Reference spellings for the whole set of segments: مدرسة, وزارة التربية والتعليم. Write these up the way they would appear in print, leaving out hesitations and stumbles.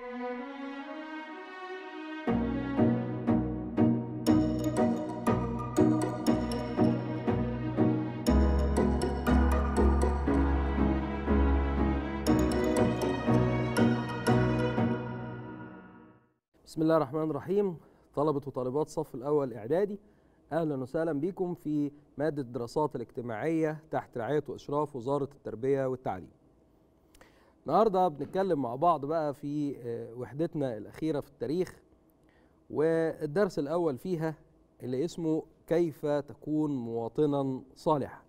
بسم الله الرحمن الرحيم. طلبة وطالبات صف الأول إعدادي، أهلا وسهلا بكم في مادة الدراسات الاجتماعية تحت رعاية وإشراف وزارة التربية والتعليم. النهاردة بنتكلم مع بعض بقى في وحدتنا الأخيرة في التاريخ، والدرس الأول فيها اللي اسمه كيف تكون مواطنا صالحا.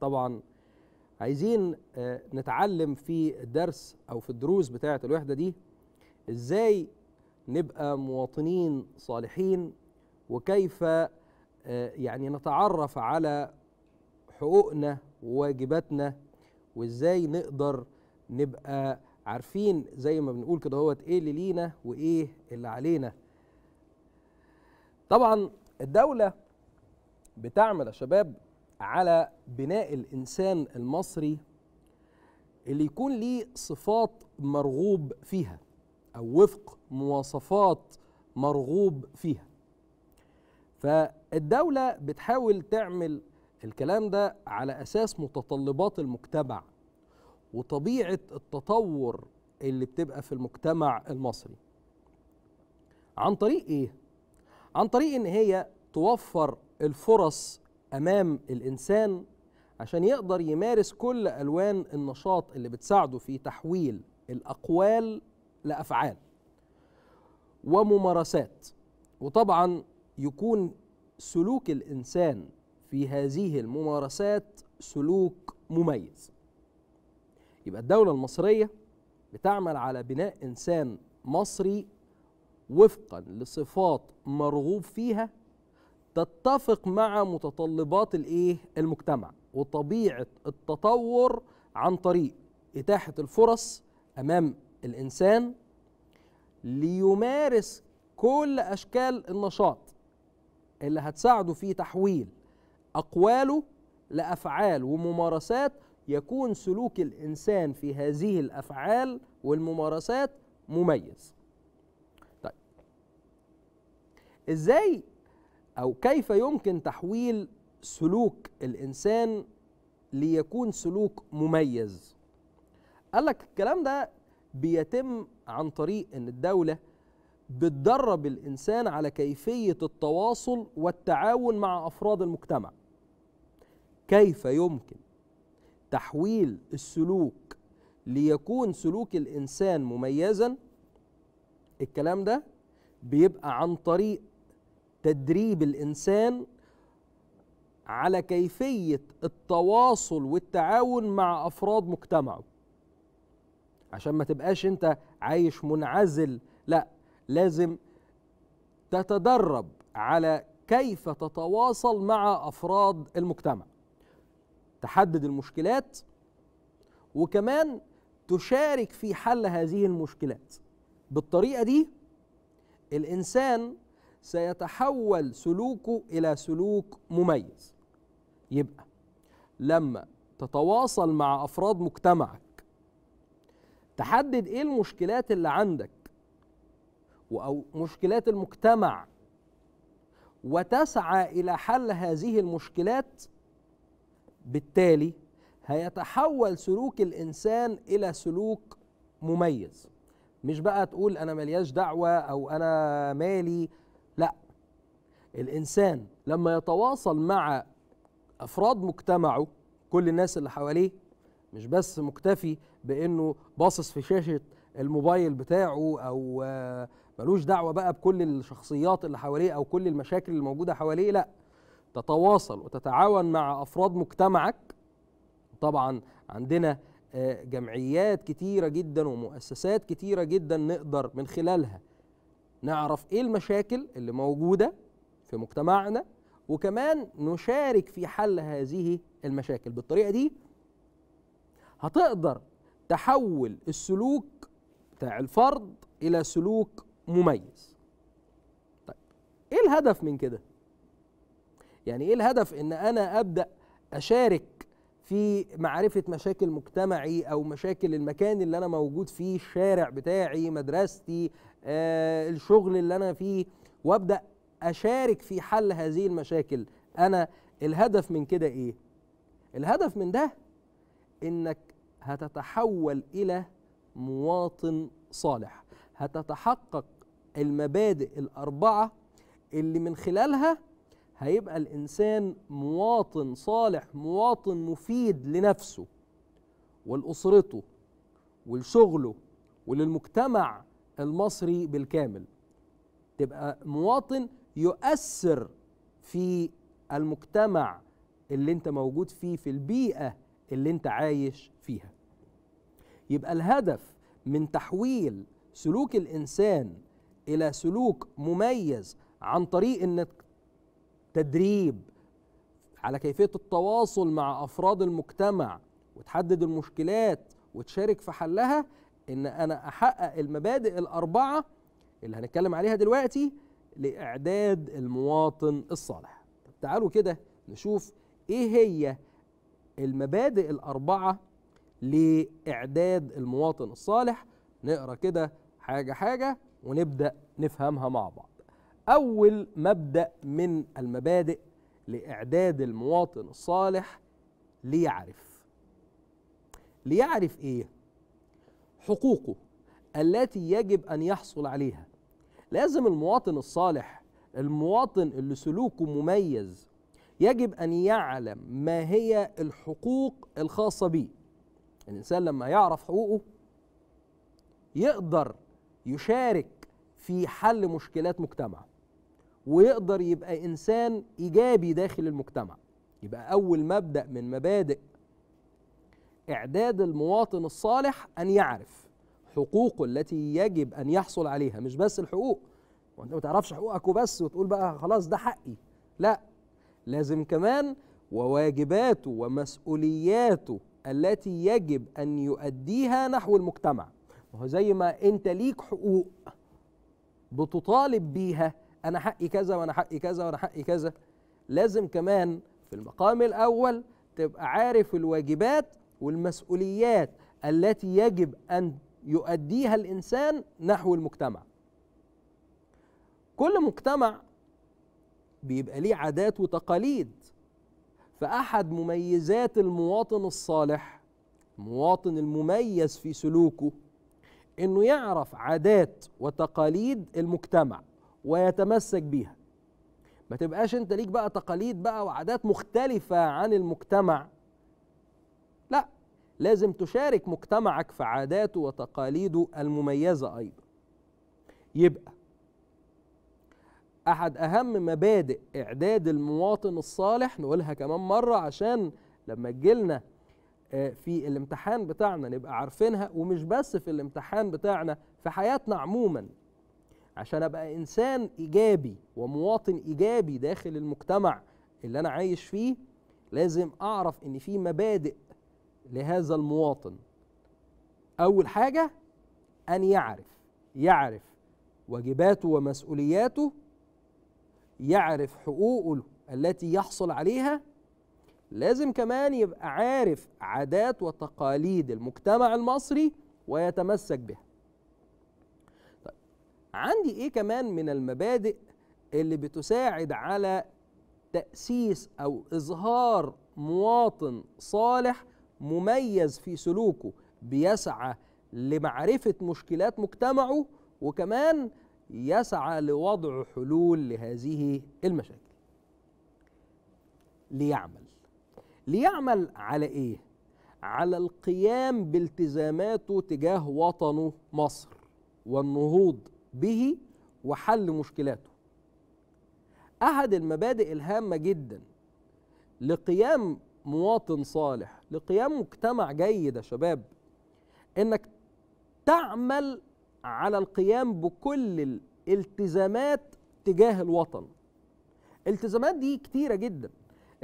طبعا عايزين نتعلم في الدرس أو في الدروس بتاعة الوحدة دي إزاي نبقى مواطنين صالحين، وكيف يعني نتعرف على حقوقنا وواجباتنا، وازاي نقدر نبقى عارفين زي ما بنقول كده هوت ايه اللي لينا وايه اللي علينا. طبعا الدولة بتعمل يا شباب على بناء الإنسان المصري اللي يكون ليه صفات مرغوب فيها أو وفق مواصفات مرغوب فيها. فالدولة بتحاول تعمل الكلام ده على أساس متطلبات المجتمع وطبيعة التطور اللي بتبقى في المجتمع المصري. عن طريق إيه؟ عن طريق إن هي توفر الفرص أمام الإنسان عشان يقدر يمارس كل ألوان النشاط اللي بتساعده في تحويل الأقوال لأفعال وممارسات، وطبعا يكون سلوك الإنسان في هذه الممارسات سلوك مميز. يبقى الدولة المصرية بتعمل على بناء إنسان مصري وفقا لصفات مرغوب فيها تتفق مع متطلبات المجتمع وطبيعة التطور عن طريق إتاحة الفرص أمام الإنسان ليمارس كل أشكال النشاط اللي هتساعده في تحويل أقواله لأفعال وممارسات يكون سلوك الإنسان في هذه الأفعال والممارسات مميز. طيب إزاي أو كيف يمكن تحويل سلوك الإنسان ليكون سلوك مميز؟ قال لك الكلام ده بيتم عن طريق أن الدولة بتدرب الإنسان على كيفية التواصل والتعاون مع أفراد المجتمع. كيف يمكن تحويل السلوك ليكون سلوك الإنسان مميزا؟ الكلام ده بيبقى عن طريق تدريب الإنسان على كيفية التواصل والتعاون مع أفراد مجتمعه، عشان ما تبقاش انت عايش منعزل، لا، لازم تتدرب على كيف تتواصل مع أفراد المجتمع، تحدد المشكلات وكمان تشارك في حل هذه المشكلات. بالطريقة دي الإنسان سيتحول سلوكه إلى سلوك مميز. يبقى لما تتواصل مع أفراد مجتمعك تحدد ايه المشكلات اللي عندك او مشكلات المجتمع وتسعى الى حل هذه المشكلات، بالتالي هيتحول سلوك الانسان الى سلوك مميز. مش بقى تقول انا مالياش دعوه او انا مالي، لا، الانسان لما يتواصل مع افراد مجتمعه كل الناس اللي حواليه، مش بس مكتفي بانه باصص في شاشه الموبايل بتاعه او ملوش دعوه بقى بكل الشخصيات اللي حواليه او كل المشاكل اللي موجوده حواليه، لا، تتواصل وتتعاون مع افراد مجتمعك. طبعا عندنا جمعيات كتيره جدا ومؤسسات كتيره جدا نقدر من خلالها نعرف ايه المشاكل اللي موجوده في مجتمعنا وكمان نشارك في حل هذه المشاكل. بالطريقه دي هتقدر تحول السلوك بتاع الفرد إلى سلوك مميز. طيب إيه الهدف من كده؟ يعني إيه الهدف إن أنا أبدأ أشارك في معرفة مشاكل مجتمعي أو مشاكل المكان اللي أنا موجود فيه، الشارع بتاعي، مدرستي، الشغل اللي أنا فيه، وأبدأ أشارك في حل هذه المشاكل. أنا الهدف من كده إيه؟ الهدف من ده إنك هتتحول إلى مواطن صالح، هتتحقق المبادئ الأربعة اللي من خلالها هيبقى الإنسان مواطن صالح، مواطن مفيد لنفسه ولأسرته ولشغله وللمجتمع المصري بالكامل. تبقى مواطن يؤثر في المجتمع اللي انت موجود فيه، في البيئة اللي انت عايش فيها. يبقى الهدف من تحويل سلوك الإنسان إلى سلوك مميز عن طريق انك تدريب على كيفية التواصل مع أفراد المجتمع وتحدد المشكلات وتشارك في حلها، إن أنا أحقق المبادئ الأربعة اللي هنتكلم عليها دلوقتي لإعداد المواطن الصالح. تعالوا كده نشوف إيه هي المبادئ الأربعة لإعداد المواطن الصالح. نقرأ كده حاجة حاجة ونبدأ نفهمها مع بعض. أول مبدأ من المبادئ لإعداد المواطن الصالح: ليعرف. ليعرف إيه؟ حقوقه التي يجب أن يحصل عليها. لازم المواطن الصالح، المواطن اللي سلوكه مميز، يجب أن يعلم ما هي الحقوق الخاصة به. الإنسان لما يعرف حقوقه يقدر يشارك في حل مشكلات مجتمعه، ويقدر يبقى إنسان إيجابي داخل المجتمع. يبقى أول مبدأ من مبادئ إعداد المواطن الصالح أن يعرف حقوقه التي يجب أن يحصل عليها. مش بس الحقوق، وأنت ما تعرفش حقوقك وبس وتقول بقى خلاص ده حقي، لا، لازم كمان وواجباته ومسؤولياته التي يجب أن يؤديها نحو المجتمع. وهو زي ما أنت ليك حقوق بتطالب بيها، أنا حقي كذا وأنا حقي كذا وأنا حقي كذا، لازم كمان في المقام الأول تبقى عارف الواجبات والمسؤوليات التي يجب أن يؤديها الإنسان نحو المجتمع. كل مجتمع بيبقى ليه عادات وتقاليد، فأحد مميزات المواطن الصالح، المواطن المميز في سلوكه، إنه يعرف عادات وتقاليد المجتمع ويتمسك بيها. ما تبقاش أنت ليك بقى تقاليد بقى وعادات مختلفة عن المجتمع، لا، لازم تشارك مجتمعك في عاداته وتقاليده المميزة أيضا. يبقى أحد أهم مبادئ إعداد المواطن الصالح، نقولها كمان مرة عشان لما تجيلنا في الامتحان بتاعنا نبقى عارفينها، ومش بس في الامتحان بتاعنا، في حياتنا عموما، عشان ابقى انسان ايجابي ومواطن ايجابي داخل المجتمع اللي انا عايش فيه، لازم اعرف ان في مبادئ لهذا المواطن. اول حاجة ان يعرف واجباته ومسؤولياته، يعرف حقوقه التي يحصل عليها، لازم كمان يبقى عارف عادات وتقاليد المجتمع المصري ويتمسك بها. طيب، عندي إيه كمان من المبادئ اللي بتساعد على تأسيس أو إظهار مواطن صالح مميز في سلوكه، بيسعى لمعرفة مشكلات مجتمعه وكمان يسعى لوضع حلول لهذه المشاكل؟ ليعمل على إيه؟ على القيام بالتزاماته تجاه وطنه مصر والنهوض به وحل مشكلاته. أحد المبادئ الهامة جدا لقيام مواطن صالح، لقيام مجتمع جيد يا شباب، إنك تعمل على القيام بكل الالتزامات تجاه الوطن. الالتزامات دي كتيرة جدا.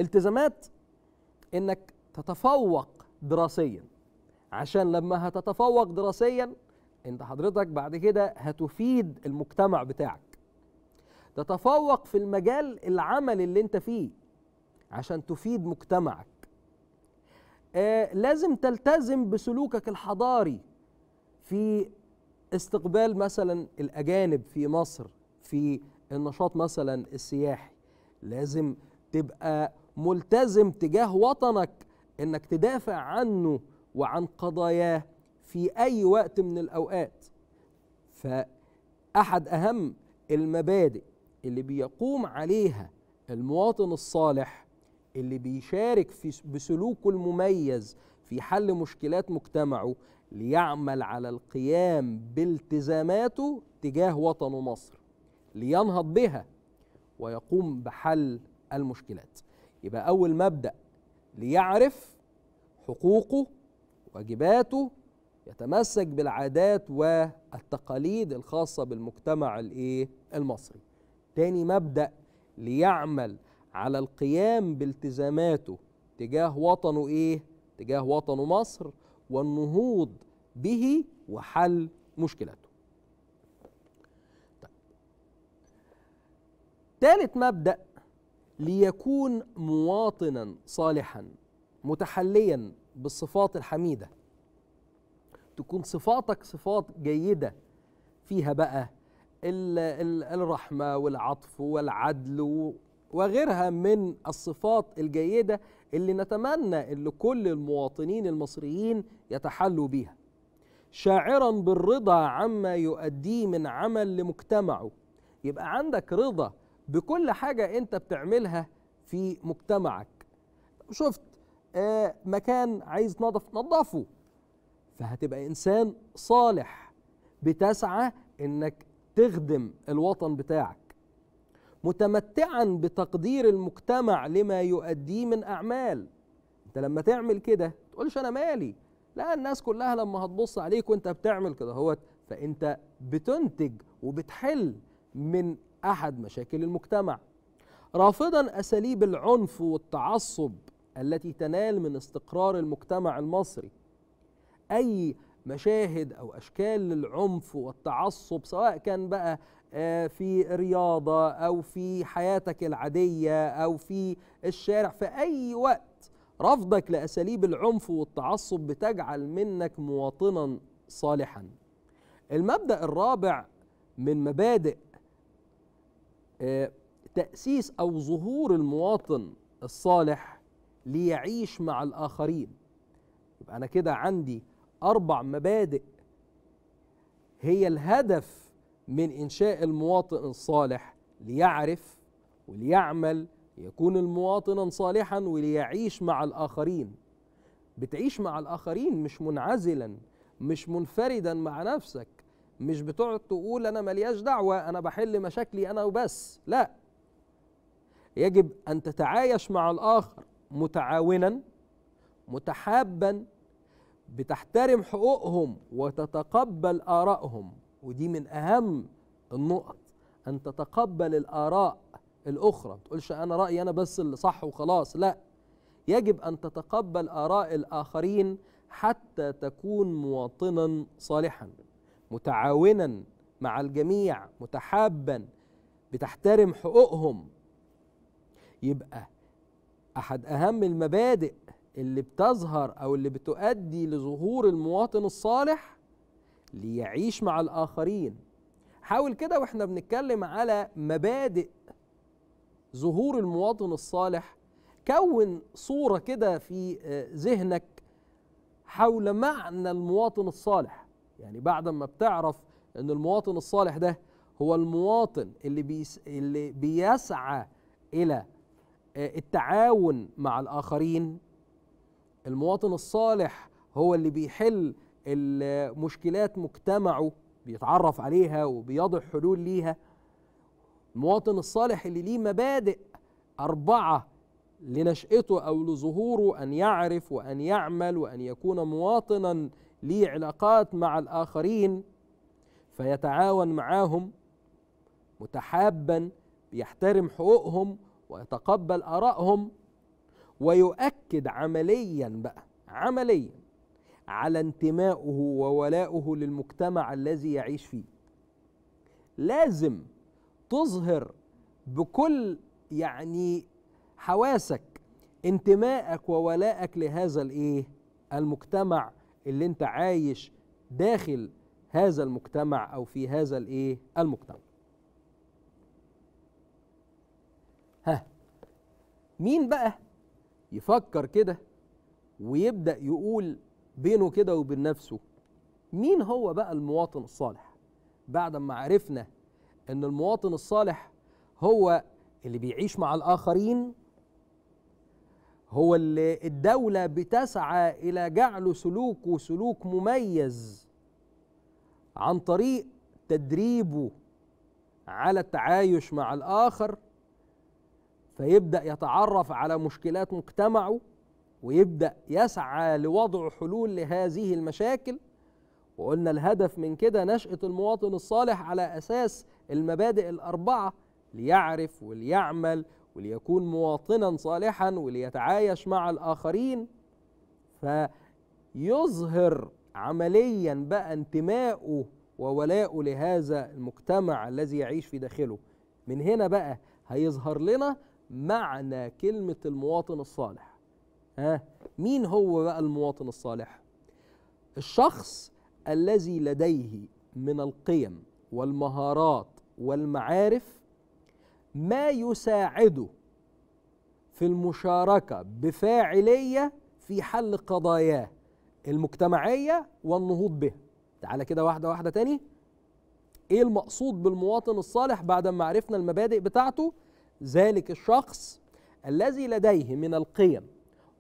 التزامات إنك تتفوق دراسيا، عشان لما هتتفوق دراسيا أنت حضرتك بعد كده هتفيد المجتمع بتاعك. تتفوق في المجال العمل اللي أنت فيه عشان تفيد مجتمعك. لازم تلتزم بسلوكك الحضاري في استقبال مثلا الأجانب في مصر، في النشاط مثلا السياحي. لازم تبقى ملتزم تجاه وطنك انك تدافع عنه وعن قضاياه في اي وقت من الاوقات. فاحد اهم المبادئ اللي بيقوم عليها المواطن الصالح اللي بيشارك بسلوكه المميز في حل مشكلات مجتمعه، ليعمل على القيام بالتزاماته تجاه وطنه مصر، لينهض بها ويقوم بحل المشكلات. يبقى أول مبدأ ليعرف حقوقه واجباته، يتمسك بالعادات والتقاليد الخاصة بالمجتمع المصري. تاني مبدأ ليعمل على القيام بالتزاماته تجاه وطنه تجاه وطنه مصر والنهوض به وحل مشكلاته. طيب. تالت مبدأ ليكون مواطنا صالحا متحليا بالصفات الحميدة. تكون صفاتك صفات جيدة فيها بقى الرحمة والعطف والعدل وغيرها من الصفات الجيدة اللي نتمنى ان كل المواطنين المصريين يتحلوا بيها. شاعرا بالرضا عما يؤديه من عمل لمجتمعه. يبقى عندك رضا بكل حاجة انت بتعملها في مجتمعك. شفت مكان عايز نظفه، فهتبقى انسان صالح بتسعى انك تخدم الوطن بتاعك. متمتعا بتقدير المجتمع لما يؤديه من اعمال. انت لما تعمل كده تقولش انا مالي، لا، الناس كلها لما هتبص عليك وانت بتعمل كده اهوت، فانت بتنتج وبتحل من احد مشاكل المجتمع. رافضا اساليب العنف والتعصب التي تنال من استقرار المجتمع المصري. اي مشاهد او اشكال للعنف والتعصب، سواء كان بقى في رياضة أو في حياتك العادية أو في الشارع، في أي وقت رفضك لأساليب العنف والتعصب بتجعل منك مواطنا صالحا. المبدأ الرابع من مبادئ تأسيس أو ظهور المواطن الصالح ليعيش مع الآخرين. يبقى أنا كده عندي 4 مبادئ هي الهدف من إنشاء المواطن الصالح، ليعرف وليعمل، يكون المواطنا صالحا، وليعيش مع الآخرين. بتعيش مع الآخرين مش منعزلا، مش منفردا مع نفسك، مش بتقعد تقول أنا ملياش دعوة، أنا بحل مشاكلي أنا وبس، لا. يجب أن تتعايش مع الآخر متعاونا متحابا، بتحترم حقوقهم وتتقبل آرائهم. ودي من أهم النقط، أن تتقبل الآراء الأخرى. ما تقولش أنا رأيي أنا بس اللي صح وخلاص، لا، يجب أن تتقبل آراء الآخرين حتى تكون مواطنا صالحا متعاونا مع الجميع متحابا، بتحترم حقوقهم. يبقى أحد أهم المبادئ اللي بتظهر أو اللي بتؤدي لظهور المواطن الصالح ليعيش مع الآخرين. حاول كده وإحنا بنتكلم على مبادئ ظهور المواطن الصالح، كون صورة كده في ذهنك حول معنى المواطن الصالح. يعني بعد ما بتعرف إن المواطن الصالح ده هو المواطن اللي بيسعى إلى التعاون مع الآخرين، المواطن الصالح هو اللي بيحل المشكلات مجتمعه، بيتعرف عليها وبيضع حلول ليها. المواطن الصالح اللي ليه مبادئ 4 لنشأته أو لظهوره، أن يعرف وأن يعمل وأن يكون مواطنا ليه علاقات مع الآخرين، فيتعاون معاهم متحابا، بيحترم حقوقهم ويتقبل آرائهم، ويؤكد عمليا بقى على انتمائه وولائه للمجتمع الذي يعيش فيه. لازم تظهر بكل حواسك انتمائك وولائك لهذا الايه المجتمع اللي انت عايش داخل هذا المجتمع او في هذا الايه المجتمع. ها مين بقى يفكر كده ويبدأ يقول بينه كده وبين نفسه مين هو بقى المواطن الصالح؟ بعد ما عرفنا ان المواطن الصالح هو اللي بيعيش مع الآخرين، هو اللي الدولة بتسعى إلى جعله سلوكه سلوك مميز عن طريق تدريبه على التعايش مع الآخر، فيبدأ يتعرف على مشكلات مجتمعه ويبدأ يسعى لوضع حلول لهذه المشاكل. وقلنا الهدف من كده نشأة المواطن الصالح على أساس المبادئ الأربعة، ليعرف وليعمل وليكون مواطنا صالحا وليتعايش مع الآخرين، فيظهر عمليا بقى انتمائه وولاءه لهذا المجتمع الذي يعيش في داخله. من هنا بقى هيظهر لنا معنى كلمة المواطن الصالح. ها مين هو بقى المواطن الصالح؟ الشخص الذي لديه من القيم والمهارات والمعارف ما يساعده في المشاركة بفاعلية في حل قضاياه المجتمعية والنهوض بها. تعالى كده واحدة واحدة تاني. ايه المقصود بالمواطن الصالح بعد ما عرفنا المبادئ بتاعته؟ ذلك الشخص الذي لديه من القيم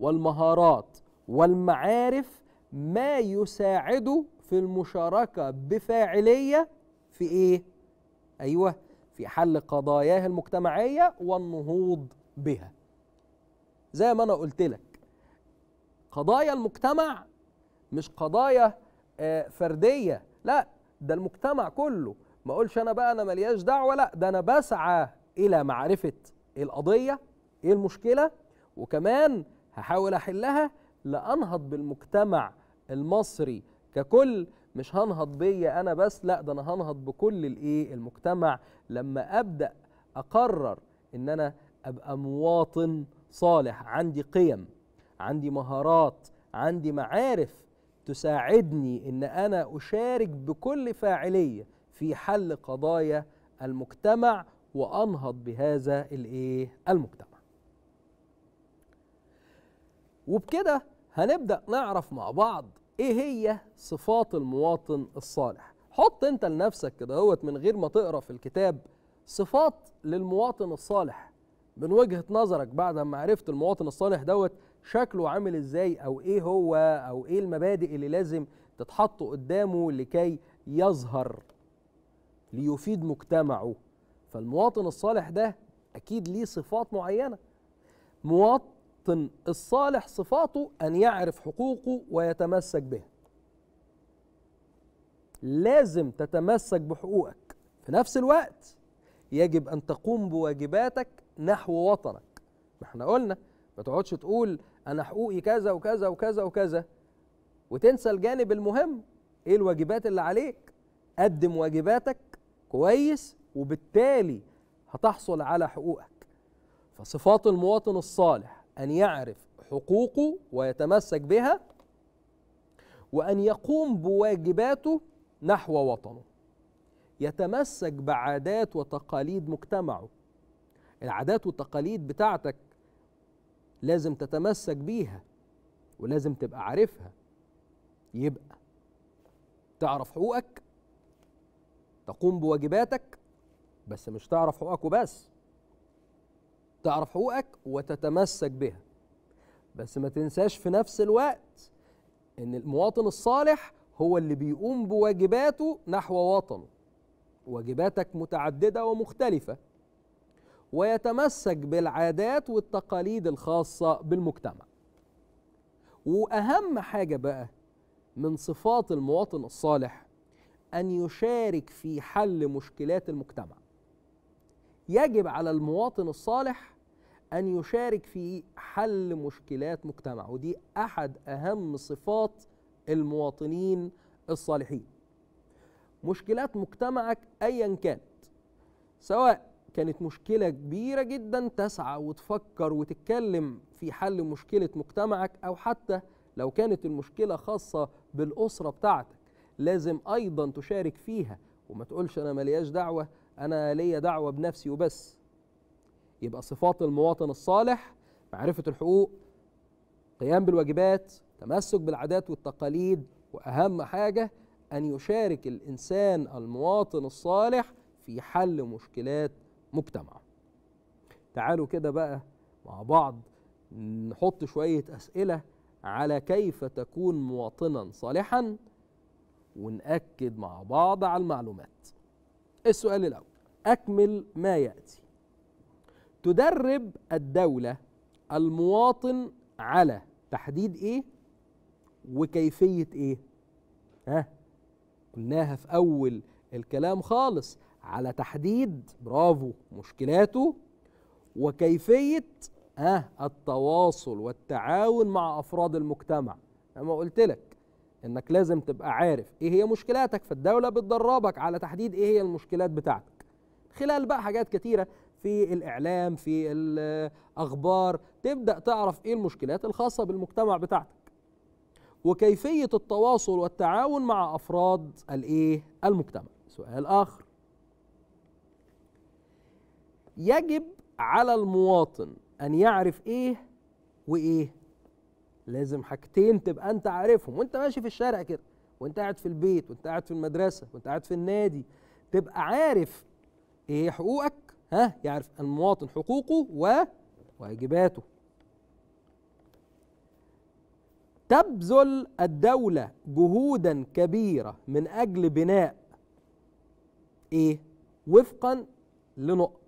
والمهارات والمعارف ما يساعده في المشاركة بفاعلية في ايه؟ ايوه، في حل قضاياه المجتمعية والنهوض بها. زي ما انا قلت لك، قضايا المجتمع مش قضايا فردية، لا ده المجتمع كله. ما اقولش انا بقى انا ملياش دعوة، لا ده انا بسعى الى معرفة القضية، ايه المشكلة، وكمان هحاول احلها لانهض بالمجتمع المصري ككل. مش هنهض بيا انا بس، لا ده انا هنهض بكل الايه المجتمع لما ابدا اقرر ان انا ابقى مواطن صالح، عندي قيم، عندي مهارات، عندي معارف تساعدني ان انا اشارك بكل فاعليه في حل قضايا المجتمع وانهض بهذا الايه المجتمع. وبكده هنبدا نعرف مع بعض ايه هي صفات المواطن الصالح. حط انت لنفسك كده اهوت من غير ما تقرا في الكتاب صفات للمواطن الصالح من وجهة نظرك بعد ما عرفت المواطن الصالح دوت شكله عامل ازاي، او ايه هو، او ايه المبادئ اللي لازم تتحط قدامه لكي يظهر ليفيد مجتمعه. فالمواطن الصالح ده اكيد ليه صفات معينة. المواطن الصالح صفاته أن يعرف حقوقه ويتمسك بها. لازم تتمسك بحقوقك، في نفس الوقت يجب أن تقوم بواجباتك نحو وطنك. ما احنا قلنا ما تقعدش تقول أنا حقوقي كذا وكذا وكذا وكذا وتنسى الجانب المهم، إيه الواجبات اللي عليك. قدم واجباتك كويس وبالتالي هتحصل على حقوقك. فصفات المواطن الصالح أن يعرف حقوقه ويتمسك بها، وأن يقوم بواجباته نحو وطنه، يتمسك بعادات وتقاليد مجتمعه. العادات والتقاليد بتاعتك لازم تتمسك بيها ولازم تبقى عارفها. يبقى تعرف حقوقك، تقوم بواجباتك، بس مش تعرف حقوقك وبس، تعرف حقوقك وتتمسك بها. بس ما تنساش في نفس الوقت ان المواطن الصالح هو اللي بيقوم بواجباته نحو وطنه. واجباتك متعددة ومختلفة، ويتمسك بالعادات والتقاليد الخاصة بالمجتمع. وأهم حاجة بقى من صفات المواطن الصالح أن يشارك في حل مشكلات المجتمع. يجب على المواطن الصالح أن يشارك في حل مشكلات مجتمعه، ودي أحد أهم صفات المواطنين الصالحين. مشكلات مجتمعك أيا كانت، سواء كانت مشكلة كبيرة جدا تسعى وتفكر وتتكلم في حل مشكلة مجتمعك، أو حتى لو كانت المشكلة خاصة بالأسرة بتاعتك لازم أيضا تشارك فيها، وما تقولش أنا ملياش دعوة، أنا ليا دعوة بنفسي وبس. يبقى صفات المواطن الصالح: معرفة الحقوق، قيام بالواجبات، تمسك بالعادات والتقاليد، وأهم حاجة أن يشارك الإنسان المواطن الصالح في حل مشكلات مجتمعه. تعالوا كده بقى مع بعض نحط شوية أسئلة على كيف تكون مواطنا صالحا ونأكد مع بعض على المعلومات. السؤال الأول: أكمل ما يأتي. تدرب الدولة المواطن على تحديد إيه وكيفية إيه؟ قلناها في أول الكلام خالص، على تحديد برافو مشكلاته وكيفية التواصل والتعاون مع أفراد المجتمع. أما قلت لك إنك لازم تبقى عارف إيه هي مشكلاتك، فالدولة بتدربك على تحديد إيه هي المشكلات بتاعتك خلال بقى حاجات كتيرة في الإعلام، في الأخبار، تبدأ تعرف إيه المشكلات الخاصة بالمجتمع بتاعتك، وكيفية التواصل والتعاون مع أفراد الإيه؟ المجتمع. سؤال آخر: يجب على المواطن أن يعرف إيه وإيه؟ لازم حاجتين تبقى أنت عارفهم وأنت ماشي في الشارع كده، وأنت قاعد في البيت، وأنت قاعد في المدرسة، وأنت قاعد في النادي، تبقى عارف إيه حقوقك، يعرف المواطن حقوقه وواجباته. تبذل الدولة جهودا كبيرة من أجل بناء إيه؟ وفقا لنقط.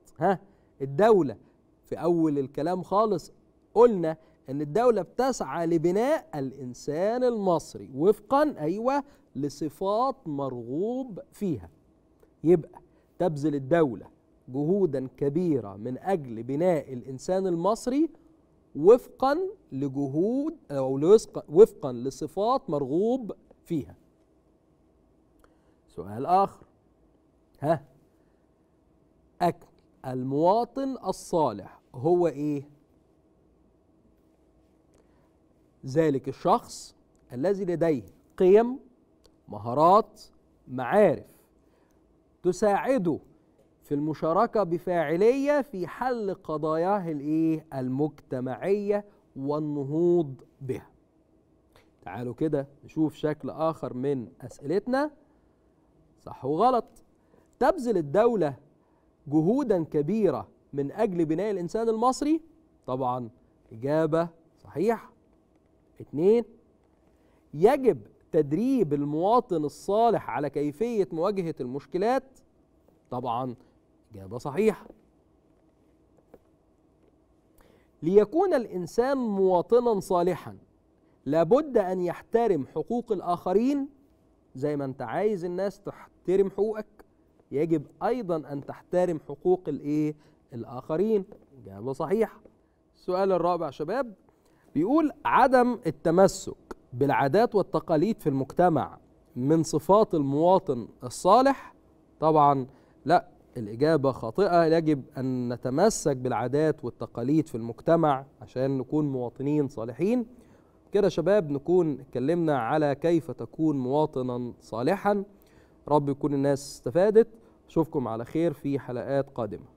الدولة في أول الكلام خالص قلنا أن الدولة بتسعى لبناء الإنسان المصري وفقا لصفات مرغوب فيها. يبقى تبذل الدولة جهودا كبيرة من أجل بناء الإنسان المصري وفقا لجهود أو وفقا لصفات مرغوب فيها. سؤال آخر: أكمل المواطن الصالح هو إيه؟ ذلك الشخص الذي لديه قيم، مهارات، معارف تساعده في المشاركة بفاعلية في حل قضاياه المجتمعية والنهوض بها. تعالوا كده نشوف شكل آخر من أسئلتنا، صح وغلط. تبذل الدولة جهودا كبيرة من أجل بناء الإنسان المصري، طبعا إجابة صحيح. 2، يجب تدريب المواطن الصالح على كيفية مواجهة المشكلات، طبعا إجابة صحيحة. ليكون الإنسان مواطنا صالحا لابد أن يحترم حقوق الآخرين. زي ما أنت عايز الناس تحترم حقوقك يجب أيضا أن تحترم حقوق الآخرين، إجابة صحيحة. السؤال الرابع يا شباب بيقول: عدم التمسك بالعادات والتقاليد في المجتمع من صفات المواطن الصالح؟ طبعا لا، الإجابة خاطئة. يجب أن نتمسك بالعادات والتقاليد في المجتمع عشان نكون مواطنين صالحين. كده شباب نكون اتكلمنا على كيف تكون مواطنا صالحا. رب يكون الناس استفادت. أشوفكم على خير في حلقات قادمة.